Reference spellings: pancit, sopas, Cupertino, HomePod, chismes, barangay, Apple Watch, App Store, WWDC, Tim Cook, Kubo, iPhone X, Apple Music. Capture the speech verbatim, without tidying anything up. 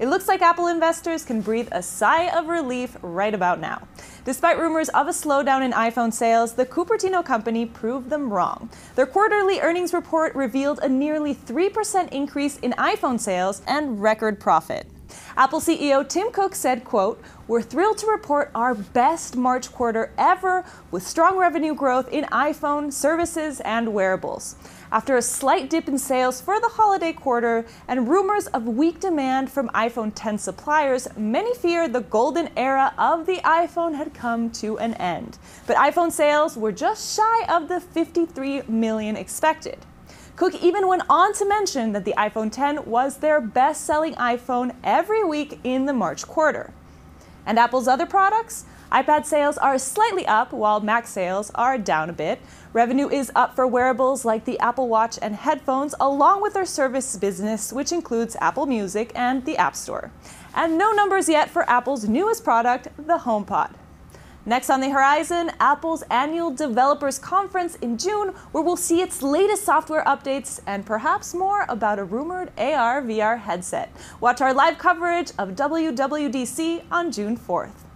It looks like Apple investors can breathe a sigh of relief right about now. Despite rumors of a slowdown in iPhone sales, the Cupertino company proved them wrong. Their quarterly earnings report revealed a nearly three percent increase in iPhone sales and record profit. Apple C E O Tim Cook said, quote, "We're thrilled to report our best March quarter ever with strong revenue growth in iPhone, services, and wearables. After a slight dip in sales for the holiday quarter and rumors of weak demand from iPhone ten suppliers, many feared the golden era of the iPhone had come to an end. But iPhone sales were just shy of the fifty-three million expected." Cook even went on to mention that the iPhone ten was their best-selling iPhone every week in the March quarter. And Apple's other products? iPad sales are slightly up, while Mac sales are down a bit. Revenue is up for wearables like the Apple Watch and headphones, along with their service business, which includes Apple Music and the App Store. And no numbers yet for Apple's newest product, the HomePod. Next on the horizon, Apple's annual Developers Conference in June, where we'll see its latest software updates and perhaps more about a rumored A R V R headset. Watch our live coverage of W W D C on June fourth.